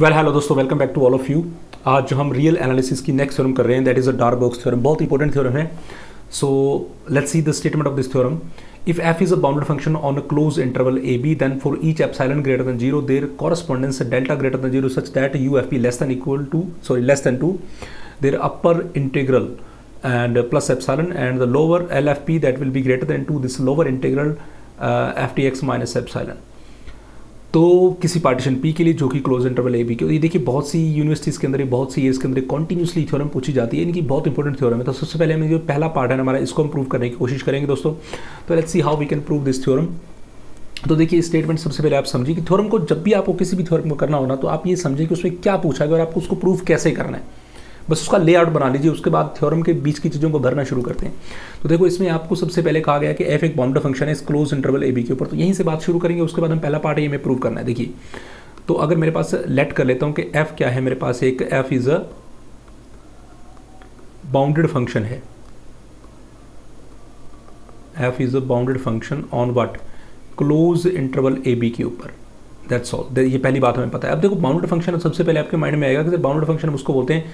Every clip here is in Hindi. वेल हेलो दोस्तों, welcome back to all of you. आज जो हम रियल एनालिसिस की नेक्स्ट थ्योरम कर रहे हैं that is a Darboux theorem. बहुत इंपॉर्टेंट थ्योरम है। So let's see the statement of this theorem. If F is a bounded function on a close interval A B then for each epsilon greater than zero there correspondence delta greater than zero such that you f b less than to there upper integral and plus epsilon and the lower LFP that will be greater than 2 this lower integral ftx minus epsilon। तो किसी पार्टीशन P के लिए जो कि क्लोज इंटरवल ए बी के, ये देखिए बहुत सी यूनिवर्सिटीज़ के अंदर, बहुत सी ईयर्स के अंदर कॉन्टीन्यूसली थ्योरम पूछी जाती है। इनकी बहुत इंपॉर्टेंट थ्योरम है। तो सबसे पहले हमें जो पहला पार्ट है हमारा, इसको हम प्रूव करने की कोशिश करेंगे दोस्तों। तो let's see how we can prove this theorem. तो देखिए स्टेटमेंट सबसे पहले आप समझिए कि थ्योरम को, जब भी आपको किसी भी थ्योरम को करना हो ना, तो आप ये समझिए कि उसमें क्या पूछा गया और आपको उसको प्रूव कैसे करना है। बस उसका लेआउट बना लीजिए, उसके बाद थ्योरम के बीच की चीज़ों को भरना शुरू करते हैं। तो देखो इसमें आपको सबसे पहले कहा गया कि एफ एक बाउंडेड फंक्शन है इस क्लोज इंटरवल ए बी के ऊपर। तो यहीं से बात शुरू करेंगे, उसके बाद हम पहला पार्ट ये में प्रूव करना है। देखिए तो अगर मेरे पास लेट कर लेता हूँ कि एफ क्या है, मेरे पास एक F is a bounded function है। F is a bounded function on what, close interval A B के ऊपर। That's all. ये पहली बात हमें पता है। अब देखो बाउंडेड फंक्शन सबसे पहले आपके माइंड में आएगा कि बाउंडेड फंक्शन उसको बोलते हैं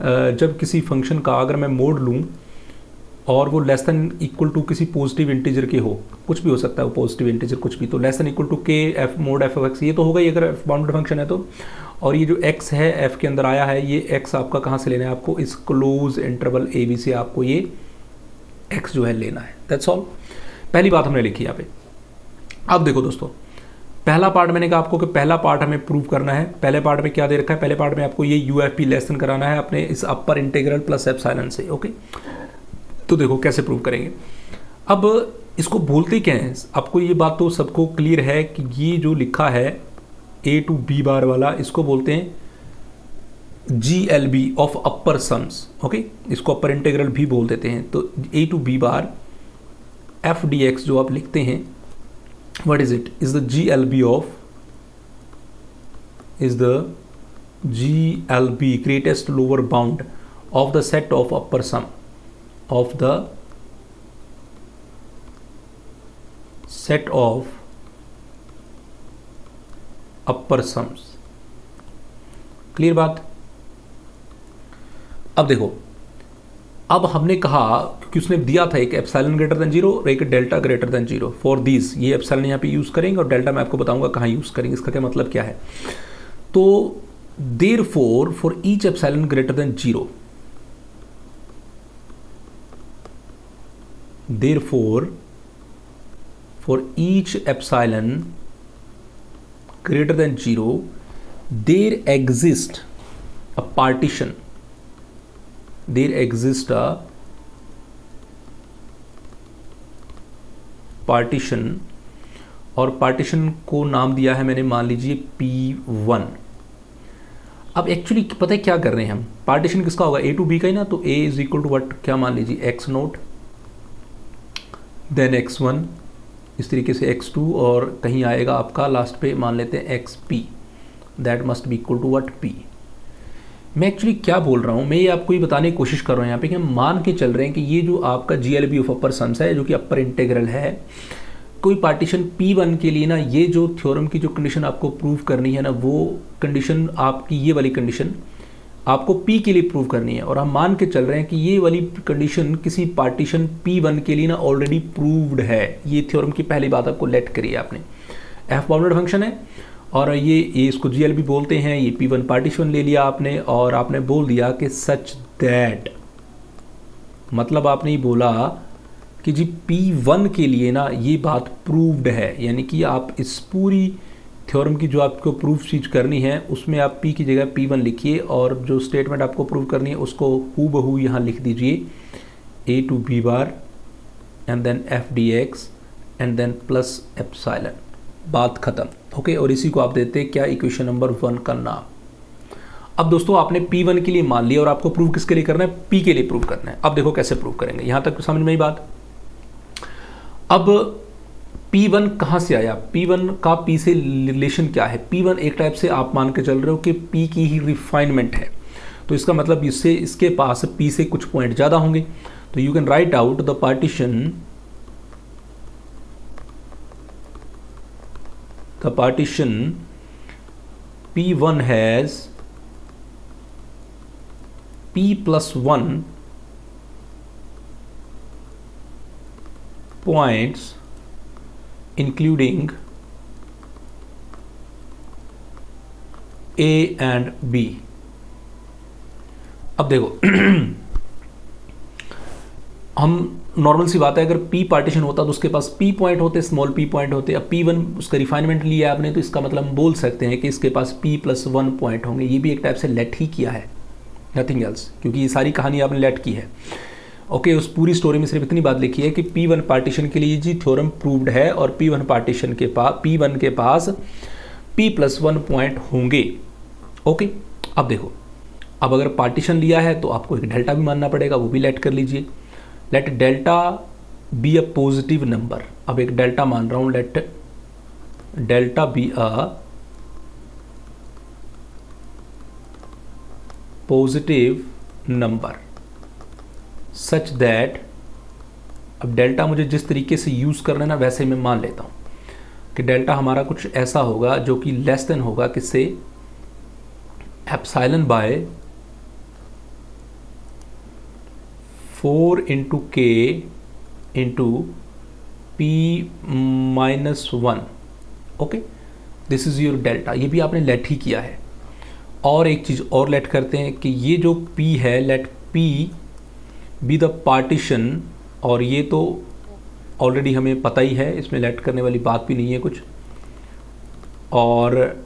जब किसी फंक्शन का अगर मैं मोड लूँ और वो लेस दैन इक्वल टू किसी पॉजिटिव इंटीजर के हो, कुछ भी हो सकता है वो पॉजिटिव इंटीजर कुछ भी। तो लेस दैन इक्वल टू के एफ मोड एफ एक्स, ये तो होगा ही अगर एफ बाउंडेड फंक्शन है तो। और ये जो एक्स है एफ के अंदर आया है, ये एक्स आपका कहाँ से लेना है, आपको इस क्लोज इंटरवल ए बी से आपको ये एक्स जो है लेना है। दैट्स ऑल, पहली बात हमने लिखी यहाँ पे। अब देखो दोस्तों पहला पार्ट, मैंने कहा आपको कि पहला पार्ट हमें प्रूव करना है। पहले पार्ट में क्या दे रखा है, पहले पार्ट में आपको ये U F P less than कराना है अपने इस अपर इंटीग्रल प्लस एप्सिलॉन से। ओके तो देखो कैसे प्रूव करेंगे। अब इसको बोलते क्या है, आपको ये बात तो सबको क्लियर है कि ये जो लिखा है ए टू बी बार वाला, इसको बोलते हैं G L B of upper sums. Okay इसको अपर इंटीग्रल भी बोल देते हैं। तो ए to B bar F D x जो आप लिखते हैं, what is it, is the GLB of, is the GLB greatest lower bound of the set of upper sum of the set of upper sums। clear बात। अब देखो अब हमने कहा, क्योंकि उसने दिया था एक एप्सिलॉन ग्रेटर दैन जीरो और एक delta greater than zero for this, ये एप्सिलॉन यहाँ पे यूज़ करेंगे और डेल्टा मैं आपको बताऊंगा कहाँ यूज़ करेंगे, इसका क्या मतलब क्या है। तो therefore for each epsilon greater than zero, therefore for each epsilon greater than zero there exist a partition, there exists a partition। और partition को नाम दिया है मैंने, मान लीजिए P1। अब एक्चुअली पता है क्या कर रहे हैं हम, partition किसका होगा, A टू B का ही ना। तो A is equal to what, क्या मान लीजिए x naught then x one, इस तरीके से एक्स टू और कहीं आएगा आपका लास्ट पे मान लेते हैं x P, that must be equal to what p. मैं एक्चुअली क्या बोल रहा हूँ, मैं ये आपको ये बताने की कोशिश कर रहा हूँ यहाँ पे कि हम मान के चल रहे हैं कि ये जो आपका G L B of upper sums है जो कि अपर इंटीग्रल है, कोई पार्टीशन P1 के लिए ना, ये जो थ्योरम की जो कंडीशन आपको प्रूव करनी है ना, वो कंडीशन आपकी ये वाली कंडीशन आपको P के लिए प्रूव करनी है। और हम मान के चल रहे हैं कि ये वाली कंडीशन किसी पार्टीशन P1 के लिए ना ऑलरेडी प्रूव्ड है। ये थ्योरम की पहली बात आपको लेट करी है आपने। एफ बाउंडेड फंक्शन है और ये इसको जी एल बी बोलते हैं, ये P1 पार्टीशन ले लिया आपने और आपने बोल दिया कि सच दैट, मतलब आपने ये बोला कि जी P1 के लिए ना ये बात प्रूव्ड है, यानी कि आप इस पूरी थ्योरम की जो आपको प्रूफ चीज करनी है उसमें आप P की जगह P1 लिखिए और जो स्टेटमेंट आपको प्रूव करनी है उसको हू बहू यहाँ लिख दीजिए, ए to B bar and then F D x and then plus epsilon, बात खत्म। ओके और इसी को आप देते हैं क्या, इक्वेशन नंबर 1 का नाम। अब दोस्तों आपने P1 के लिए मान लिया और आपको प्रूव किसके लिए करना है, P के लिए प्रूव करना है। अब देखो कैसे प्रूव करेंगे, यहां तक समझ में ही बात। अब P1 कहां से आया, P1 का P से रिलेशन क्या है, P1 एक टाइप से आप मान के चल रहे हो कि P की ही रिफाइनमेंट है, तो इसका मतलब इससे इसके पास P से कुछ पॉइंट ज़्यादा होंगे। तो you can write out the partition, the partition P1 has P+1 points including A and B. अब देखो हम नॉर्मल सी बात है, अगर P पार्टीशन होता तो उसके पास P पॉइंट होते, स्मॉल P पॉइंट होते। अब P1 उसका रिफाइनमेंट लिया आपने, तो इसका मतलब हम बोल सकते हैं कि इसके पास P+1 पॉइंट होंगे। ये भी एक टाइप से लेट ही किया है, नथिंग एल्स, क्योंकि ये सारी कहानी आपने लेट की है। ओके, उस पूरी स्टोरी में सिर्फ इतनी बात लिखी है कि P1 पार्टीशन के लिए जी थ्योरम प्रूव्ड है और P1 पार्टीशन के पास P1 के पास P+1 पॉइंट होंगे। ओके, अब देखो, अब अगर पार्टीशन लिया है तो आपको एक डेल्टा भी मानना पड़ेगा, वो भी लेट कर लीजिए। Let delta be a positive number. अब एक डेल्टा मान रहा हूँ, let delta be a positive number such that, अब डेल्टा मुझे जिस तरीके से यूज़ करना है ना वैसे मैं मान लेता हूँ कि डेल्टा हमारा कुछ ऐसा होगा जो कि लेस देन होगा, किससे, epsilon by 4 into k into p-1। Okay, this is your delta. ये भी आपने लेट ही किया है। और एक चीज़ और लेट करते हैं कि ये जो p है, let p be the partition, और ये तो ऑलरेडी हमें पता ही है, इसमें लेट करने वाली बात भी नहीं है कुछ। और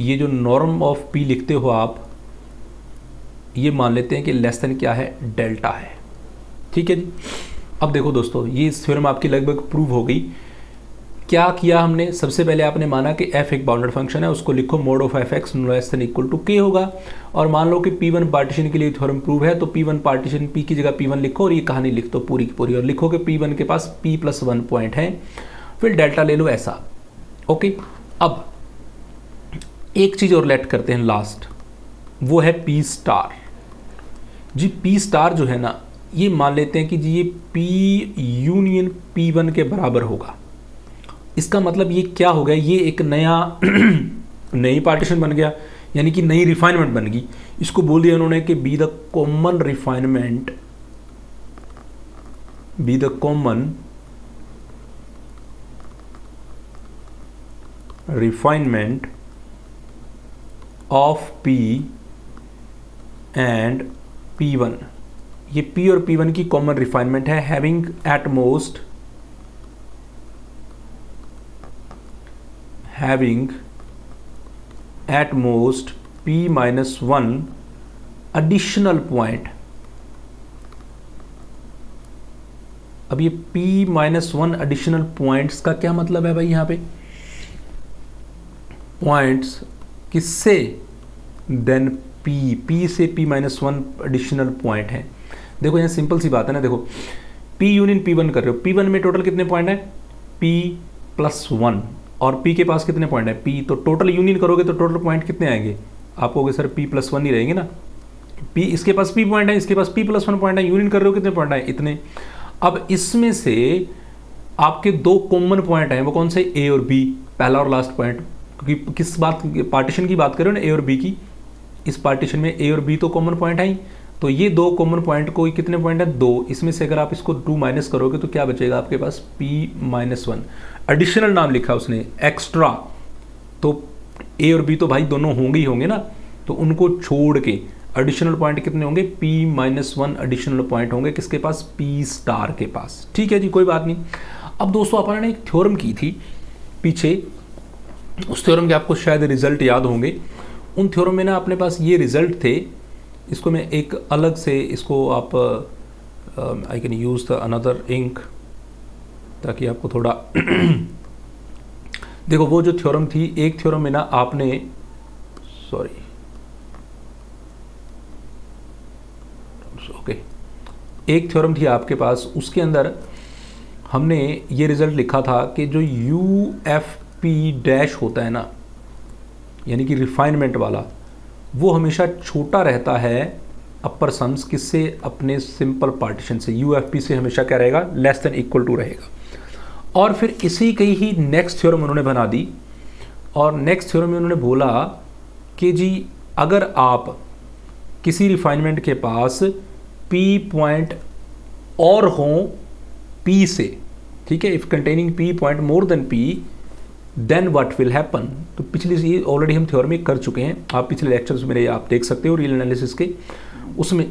ये जो नॉर्म ऑफ p लिखते हो आप, ये मान लेते हैं कि लेस देन क्या है, डेल्टा है। ठीक है जी। अब देखो दोस्तों, ये इस थ्योरम आपकी लगभग प्रूव हो गई। क्या किया हमने, सबसे पहले आपने माना कि f एक बाउंडेड फंक्शन है, उसको लिखो mod of f(x) less than equal to k होगा, और मान लो कि p1 पार्टीशन के लिए थ्योरम प्रूव है, तो p1 पार्टीशन p की जगह p1 लिखो और ये कहानी लिख दो पूरी की पूरी, और लिखो कि p1 के पास p+1 पॉइंट है, फिर डेल्टा ले लो ऐसा। ओके, अब एक चीज़ और लेट करते हैं लास्ट, वो है p स्टार। जी p स्टार जो है ना, ये मान लेते हैं कि जी ये p यूनियन p1 के बराबर होगा। इसका मतलब ये क्या हो गया, ये एक नया नई पार्टीशन बन गया, यानी कि नई रिफाइनमेंट बन गई। इसको बोल दिया उन्होंने कि be the common refinement of p and p1। ये p और p1 की कॉमन रिफाइनमेंट है, having at most p-1 additional point. अब ये p-1 एडिशनल पॉइंट्स का क्या मतलब है भाई, यहाँ पे पॉइंट्स किससे, देन p से p-1 एडिशनल पॉइंट है। देखो यहाँ सिंपल सी बात है ना, देखो p यूनियन p1 कर रहे हो, p1 में टोटल कितने पॉइंट है, p+1, और p के पास कितने पॉइंट है, p, तो टोटल यूनियन करोगे तो टोटल पॉइंट कितने आएंगे, आप कहोगे सर p+1 ही रहेंगे ना, p इसके पास p पॉइंट है, इसके पास p+1 पॉइंट है, यूनियन कर रहे हो कितने पॉइंट आए, इतने। अब इसमें से आपके दो कॉमन पॉइंट हैं, वो कौन से, a और b, पहला और लास्ट पॉइंट, क्योंकि किस बात, पार्टीशन की बात कर रहे हो ना, a और b की। इस पार्टीशन में a और b तो कॉमन पॉइंट हैं, तो ये दो कॉमन पॉइंट को, कितने पॉइंट है, दो, इसमें से अगर आप इसको 2 माइनस करोगे तो क्या बचेगा आपके पास, p-1। एडिशनल नाम लिखा उसने, एक्स्ट्रा, तो a और b तो भाई दोनों होंगे ही होंगे ना, तो उनको छोड़ के एडिशनल पॉइंट कितने होंगे, p-1 एडिशनल पॉइंट होंगे, किसके पास, p स्टार के पास। ठीक है जी, कोई बात नहीं। अब दोस्तों, आपने एक थ्योरम की थी पीछे, उस थ्योरम के आपको शायद रिजल्ट याद होंगे। उन थ्योरम में ना अपने पास ये रिजल्ट थे, इसको मैं एक अलग से, इसको आप, I can use the another ink, ताकि आपको थोड़ा देखो, वो जो थ्योरम थी, एक थ्योरम में ना आपने, सॉरी ओके, एक थ्योरम थी आपके पास, उसके अंदर हमने ये रिज़ल्ट लिखा था कि जो UFP' होता है ना, यानी कि रिफाइनमेंट वाला, वो हमेशा छोटा रहता है अपर सम्स, किससे, अपने सिंपल पार्टीशन से, UFP से हमेशा क्या रहेगा, लेस देन इक्वल टू रहेगा। और फिर इसी कई ही नेक्स्ट थ्योरम उन्होंने बना दी, और नेक्स्ट थ्योरम में उन्होंने बोला कि जी अगर आप किसी रिफाइनमेंट के पास P पॉइंट और हों P से, ठीक है, if containing P point more than P then what will happen. तो पिछली ये ऑलरेडी हम थ्योरी में कर चुके हैं, आप पिछले लेक्चर्स मेरे आप देख सकते हो रियल एनालिसिस के, उसमें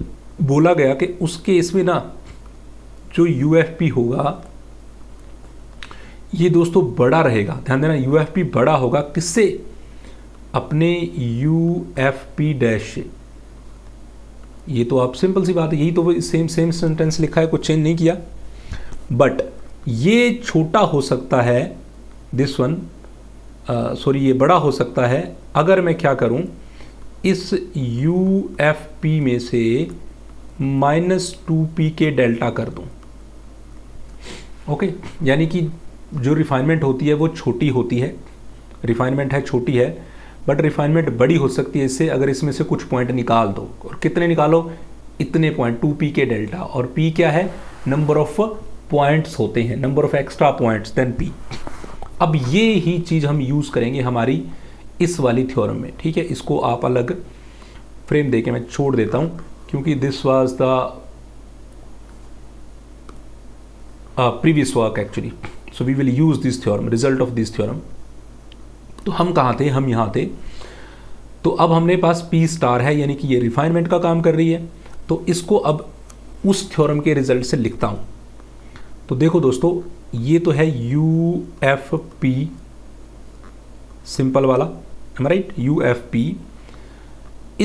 बोला गया कि उस केस में ना जो यूएफपी होगा ये दोस्तों बड़ा रहेगा, ध्यान देना यूएफपी बड़ा होगा किससे, अपने यूएफपी डैश। ये तो आप सिंपल सी बात है, यही तो सेम सेंटेंस लिखा है, कुछ चेंज नहीं किया, बट ये छोटा हो सकता है दिस वन, सॉरी ये बड़ा हो सकता है अगर मैं क्या करूं इस यूएफपी में से -2p के डेल्टा कर दूं। ओके, यानी कि जो रिफाइनमेंट होती है वो छोटी होती है, रिफाइनमेंट है छोटी है, बट रिफाइनमेंट बड़ी हो सकती है इससे अगर इसमें से कुछ पॉइंट निकाल दो। और कितने निकालो, इतने पॉइंट 2p के डेल्टा, और p क्या है, नंबर ऑफ पॉइंट्स होते हैं, number of extra points than p। अब ये ही चीज़ हम यूज़ करेंगे हमारी इस वाली थ्योरम में, ठीक है। इसको आप अलग फ्रेम देके मैं छोड़ देता हूँ क्योंकि this was the previous work actually, so we will use this theorem, result of this theorem. तो हम कहाँ थे, हम यहाँ थे। तो अब हमने पास p स्टार है, यानी कि ये रिफाइनमेंट का काम कर रही है, तो इसको अब उस थ्योरम के रिजल्ट से लिखता हूँ। तो देखो दोस्तों, ये तो है यूएफपी सिंपल वाला, एम राइट, यूएफपी।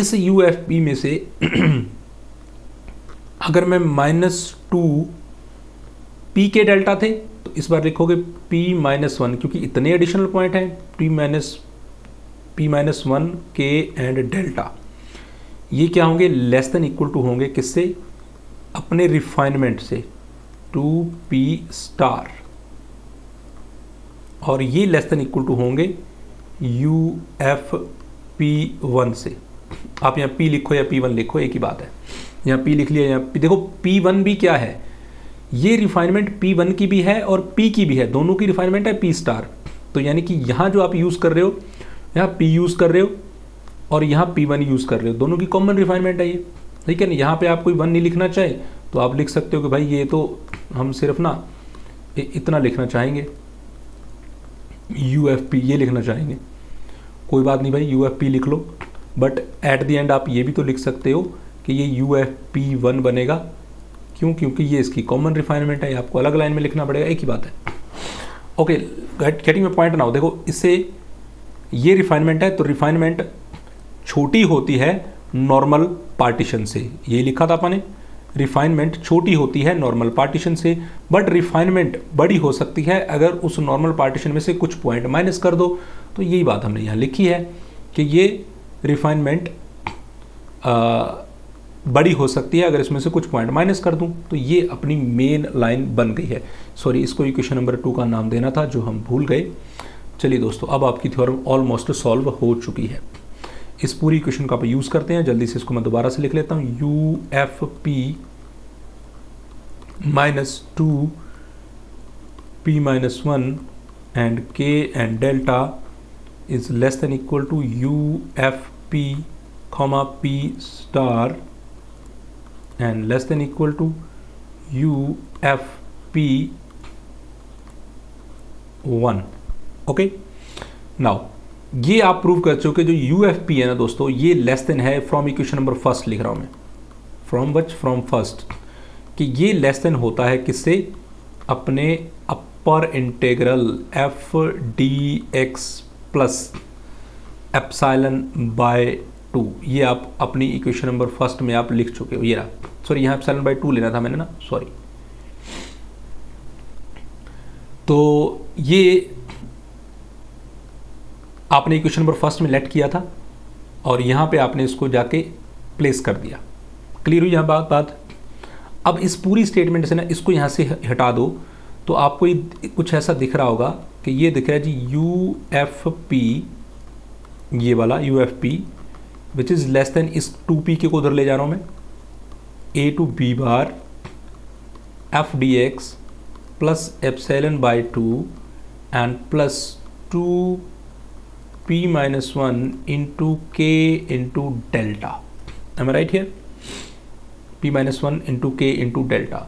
इस यूएफपी में से अगर मैं -2p के डेल्टा थे तो इस बार लिखोगे p-1, क्योंकि इतने एडिशनल पॉइंट हैं, p-1 के एंड डेल्टा, ये क्या होंगे, लेस देन इक्वल टू होंगे किससे, अपने रिफाइनमेंट से 2p स्टार, और ये लेस देन इक्वल टू होंगे uf p1 से। आप यहाँ p लिखो या p1 लिखो, एक ही बात है, यहाँ p लिख लिया, यहाँ p, देखो p1 भी क्या है, ये रिफाइनमेंट p1 की भी है और p की भी है, दोनों की रिफाइनमेंट है p स्टार। तो यानी कि यहाँ जो आप यूज़ कर रहे हो, यहाँ p यूज़ कर रहे हो और यहाँ p1 यूज़ कर रहे हो, दोनों की कॉमन रिफाइनमेंट है ये, ठीक है ना। यहाँ पे आप कोई 1 नहीं लिखना चाहे तो आप लिख सकते हो कि भाई ये तो हम सिर्फ ना इतना लिखना चाहेंगे, ufp ये लिखना चाहेंगे, कोई बात नहीं भाई ufp लिख लो, बट एट द एंड आप ये भी तो लिख सकते हो कि ये uf p1 बनेगा, क्यों, क्योंकि ये इसकी कॉमन रिफाइनमेंट है, आपको अलग लाइन में लिखना पड़ेगा, एक ही बात है। Okay, getting my point now. देखो इससे ये रिफाइनमेंट है, तो रिफाइनमेंट छोटी होती है नॉर्मल पार्टीशन से, ये लिखा था अपने, रिफाइनमेंट छोटी होती है नॉर्मल पार्टीशन से, बट रिफाइनमेंट बड़ी हो सकती है अगर उस नॉर्मल पार्टीशन में से कुछ पॉइंट माइनस कर दो। तो यही बात हमने यहाँ लिखी है कि ये रिफाइनमेंट बड़ी हो सकती है अगर इसमें से कुछ पॉइंट माइनस कर दूं। तो ये अपनी मेन लाइन बन गई है। सॉरी, इसको इक्वेशन नंबर 2 का नाम देना था जो हम भूल गए। चलिए दोस्तों, अब आपकी थ्योरम ऑलमोस्ट सॉल्व हो चुकी है। इस पूरी इक्वेशन का आप यूज़ करते हैं, जल्दी से इसको मैं दोबारा से लिख लेता हूँ, uf p -2 p-1 and k and delta is less than equal to uf p, p star and less than equal to uf p1। Okay, now ये आप प्रूव कर चुके जो ufp है ना दोस्तों, ये लेस देन है फ्रॉम इक्वेशन नंबर 1 लिख रहा हूँ मैं, फ्रॉम फर्स्ट, कि ये लेस देन होता है किससे, अपने अपर इंटीग्रल f dx + ε/2। ये आप अपनी इक्वेशन नंबर 1 में आप लिख चुके हो, ये रहा, सॉरी यहाँ ε/2 लेना था मैंने ना, सॉरी। तो ये आपने इक्वेशन नंबर 1 में लेट किया था और यहाँ पे आपने इसको जाके प्लेस कर दिया। क्लियर हुई यहाँ बात? अब इस पूरी स्टेटमेंट से ना इसको यहाँ से हटा दो, तो आपको ये कुछ ऐसा दिख रहा होगा कि ये दिख रहा है जी ufp, ये वाला ufp which is less than, इस 2p के को उधर ले जा रहा हूँ मैं, a to b बार f dx + ε/2 and plus 2 p minus 1 into k into delta. Am I right here? p minus 1 into k into delta.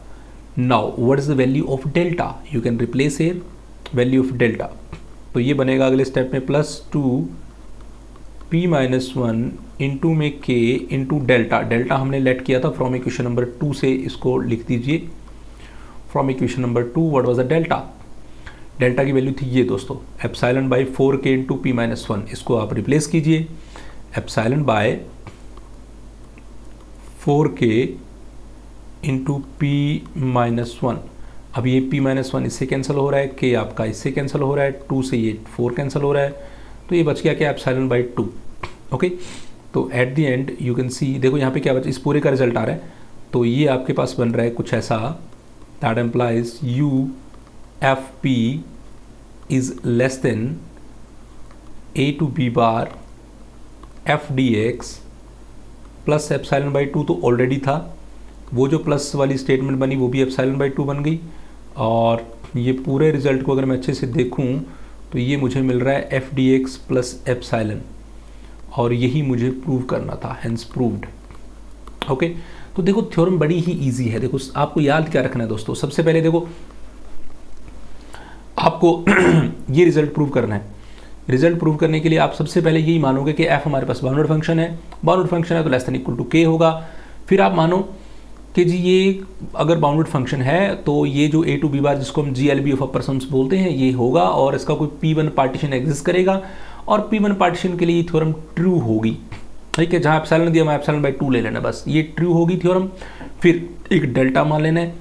Now what is the value of delta? You can replace here value of delta. तो ये बनेगा अगले स्टेप में प्लस 2 p माइनस 1 इंटू में k इंटू डेल्टा. डेल्टा हमने लेट किया था फ्रॉम इक्वेशन नंबर 2 से, इसको लिख दीजिए from equation number 2. What was the delta? Delta की वैल्यू थी ये दोस्तों epsilon by 4k into P minus 1. इसको आप रिप्लेस कीजिए epsilon by 4k into P minus 1. अब ये p माइनस 1 इससे कैंसिल हो रहा है, k आपका इससे कैंसिल हो रहा है, 2 से ये 4 कैंसिल हो रहा है, तो ये बच गया क्या एप्सिलॉन बाई 2. ओके, तो at the end you can see, देखो यहाँ पे क्या बच, इस पूरे का रिजल्ट आ रहा है. तो ये आपके पास बन रहा है कुछ ऐसा that implies U F P is less than A to B bar F D x plus epsilon by 2. तो ऑलरेडी था वो जो प्लस वाली स्टेटमेंट बनी वो भी एप्सिलॉन बाई 2 बन गई. और ये पूरे रिजल्ट को अगर मैं अच्छे से देखूँ तो ये मुझे मिल रहा है F D x plus epsilon, और यही मुझे प्रूव करना था, हैंस प्रूव्ड. ओके, तो देखो थ्योरम बड़ी ही इजी है. देखो आपको याद क्या रखना है दोस्तों, सबसे पहले देखो आपको ये रिजल्ट प्रूव करना है. रिजल्ट प्रूव करने के लिए आप सबसे पहले यही मानोगे कि एफ हमारे पास बाउंडेड फंक्शन है, बाउंडेड फंक्शन है तो लेस देन इक्वल टू के होगा. फिर आप मानो कि जी ये अगर बाउंडेड फंक्शन है तो ये जो a टू b बार जिसको हम GLB ऑफ अपर सम्स बोलते हैं ये होगा, और इसका कोई P1 पार्टीशन एग्जिस्ट करेगा, और P1 पार्टीशन के लिए ये थ्योरम ट्रू होगी. ठीक है, जहाँ एप्सिलॉन दिया हमें एप्सिलॉन बाई 2 ले लेना, बस ये ट्रू होगी थ्योरम. फिर एक डेल्टा मान लेना है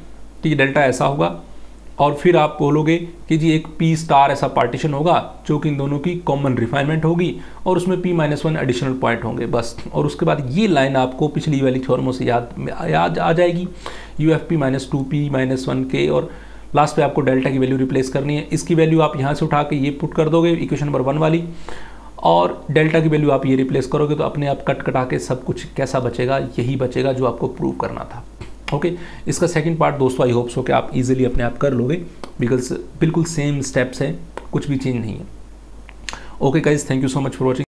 कि डेल्टा ऐसा होगा, और फिर आप बोलोगे कि जी एक पी स्टार ऐसा पार्टीशन होगा जो कि इन दोनों की कॉमन रिफाइनमेंट होगी, और उसमें पी माइनस 1 एडिशनल पॉइंट होंगे, बस. और उसके बाद ये लाइन आपको पिछली वाली थ्योरमों से याद आ जाएगी, U F P minus 2 P minus 1 के, और लास्ट पे आपको डेल्टा की वैल्यू रिप्लेस करनी है. इसकी वैल्यू आप यहाँ से उठा के ये पुट कर दोगे इक्वेशन नंबर 1 वाली, और डेल्टा की वैल्यू आप ये रिप्लेस करोगे, तो अपने आप कट कटा के सब कुछ कैसा बचेगा, यही बचेगा जो आपको प्रूव करना था. ओके, इसका सेकंड पार्ट दोस्तों आई होप सो कि आप इजीली अपने आप कर लोगे, बिकॉज बिल्कुल सेम स्टेप्स हैं, कुछ भी चेंज नहीं है. Okay guys, thank you so much for watching.